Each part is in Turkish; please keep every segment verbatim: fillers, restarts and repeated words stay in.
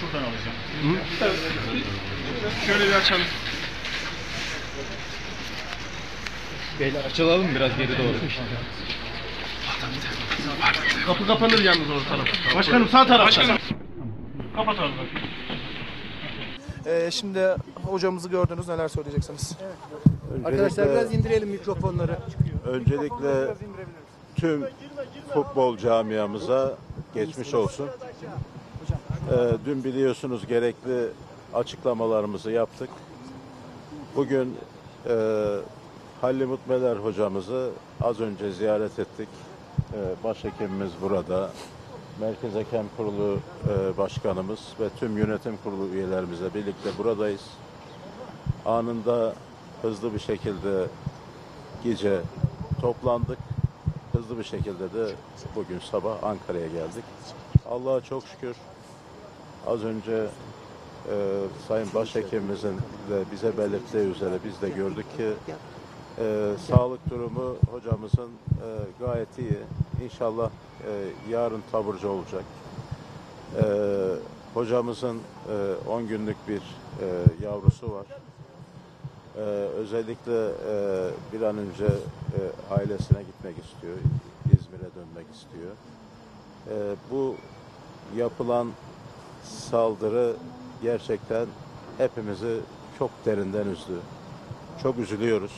şuradan alacağım. Hı? Evet. Şöyle bir açalım. Beyler açılalım biraz geri doğru. Kapı kapanır yalnız o taraf. Başkanım sağ tarafta. Kapatalım. Ee, şimdi hocamızı gördünüz, neler söyleyeceksiniz? Evet. Öncelikle, arkadaşlar biraz indirelim mikrofonları. Öncelikle tüm futbol camiamıza geçmiş olsun. Ee, dün biliyorsunuz gerekli açıklamalarımızı yaptık. Bugün e, Halil Umut Meler hocamızı az önce ziyaret ettik. Ee, başhekimimiz burada. Merkez Ekim Kurulu e, Başkanımız ve tüm yönetim kurulu üyelerimizle birlikte buradayız. Anında hızlı bir şekilde gece toplandık. Hızlı bir şekilde de bugün sabah Ankara'ya geldik. Allah'a çok şükür. Az önce e, Sayın Başhekimimizin de bize belirttiği üzere biz de gördük ki e, sağlık durumu hocamızın e, gayet iyi. İnşallah e, yarın taburcu olacak. E, hocamızın on e, günlük bir e, yavrusu var. E, özellikle e, bir an önce e, ailesine gitmek istiyor. İzmir'e dönmek istiyor. E, bu yapılan saldırı gerçekten hepimizi çok derinden üzdü. Çok üzülüyoruz.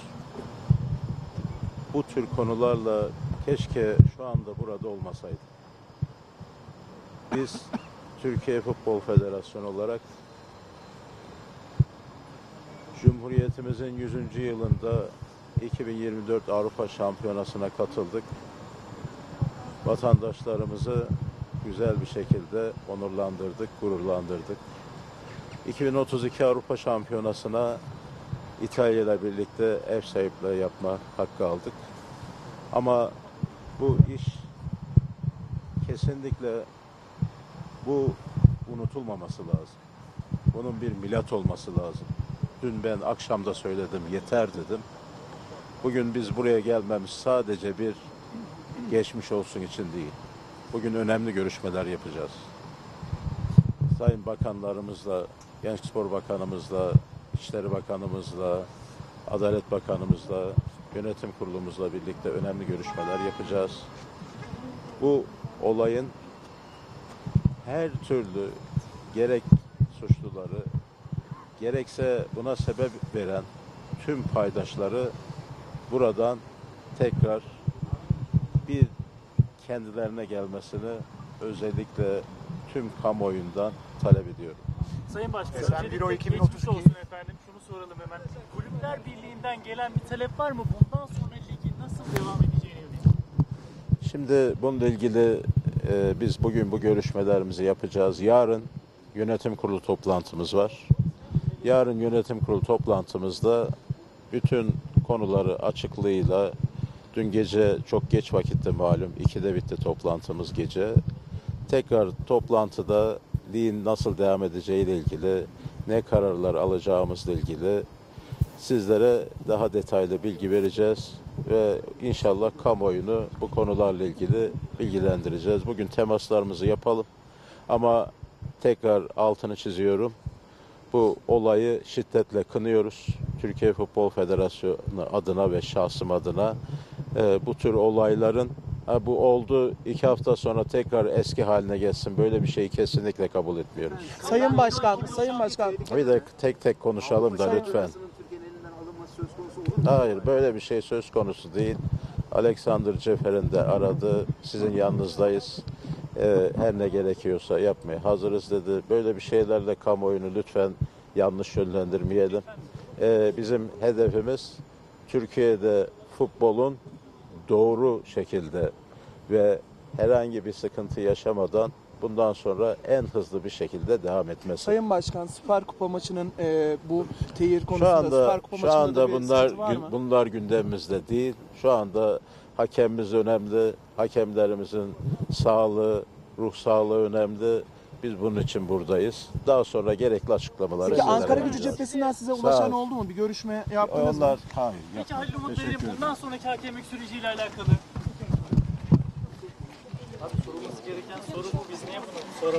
Bu tür konularla keşke şu anda burada olmasaydı. Biz Türkiye Futbol Federasyonu olarak Cumhuriyetimizin yüzüncü yılında iki bin yirmi dört Avrupa Şampiyonası'na katıldık. Vatandaşlarımızı güzel bir şekilde onurlandırdık, gururlandırdık. iki bin otuz iki Avrupa Şampiyonası'na İtalya ile birlikte ev sahipliği yapma hakkı aldık. Ama bu iş kesinlikle bu unutulmaması lazım. Bunun bir milat olması lazım. Dün ben akşamda söyledim, yeter dedim. Bugün biz buraya gelmemiz sadece bir geçmiş olsun için değil. Bugün önemli görüşmeler yapacağız. Sayın bakanlarımızla, Genç Spor Bakanımızla, İçişleri Bakanımızla, Adalet Bakanımızla, yönetim kurulumuzla birlikte önemli görüşmeler yapacağız. Bu olayın her türlü gerek suçluları, gerekse buna sebep veren tüm paydaşları buradan tekrar bir kendilerine gelmesini özellikle tüm kamuoyundan talep ediyorum. Sayın Başkanım, geçmiş olsun efendim. Şunu soralım hemen. Kulüpler Birliği'nden gelen bir talep var mı? Bundan sonra ligin nasıl devam edeceğine yönelik? Şimdi bununla ilgili e, biz bugün bu görüşmelerimizi yapacağız. Yarın yönetim kurulu toplantımız var. Yarın yönetim kurulu toplantımızda bütün konuları açıklığıyla, dün gece çok geç vakitte malum, ikide bitti toplantımız gece. Tekrar toplantıda ligin nasıl devam edeceğiyle ilgili, ne kararlar alacağımızla ilgili sizlere daha detaylı bilgi vereceğiz ve inşallah kamuoyunu bu konularla ilgili bilgilendireceğiz. Bugün temaslarımızı yapalım ama tekrar altını çiziyorum. Bu olayı şiddetle kınıyoruz. Türkiye Futbol Federasyonu adına ve şahsım adına e, bu tür olayların ha, bu oldu, iki hafta sonra tekrar eski haline gelsin, böyle bir şeyi kesinlikle kabul etmiyoruz. Sayın Başkan, Sayın Başkan. Bir de tek tek konuşalım da lütfen. Hayır, böyle bir şey söz konusu değil. Alexander Cefer'in de aradı, sizin yanınızdayız. Ee, her ne gerekiyorsa yapmaya hazırız dedi. Böyle bir şeylerle kamuoyunu lütfen yanlış yönlendirmeyelim. Ee, bizim hedefimiz Türkiye'de futbolun doğru şekilde ve herhangi bir sıkıntı yaşamadan bundan sonra en hızlı bir şekilde devam etmesi. Sayın Başkan, Süper Kupa maçının e, bu tehir konusunda anda, Süper Kupa maçında anda da bunlar, var mı? Bunlar gündemimizde değil. Şu anda hakemimiz önemli. Hakemlerimizin sağlığı, ruh sağlığı önemli. Biz bunun için buradayız. Daha sonra gerekli açıklamaları size Ankara Gücü cephesinden size ulaşan oldu mu? Bir görüşme yaptınız mı? Hayır. Peki Halil Umut Bey'in bundan sonraki hakemlik süreciyle alakalı. Abi sorulması gereken soru bu. Biz niye bunu soramıyoruz?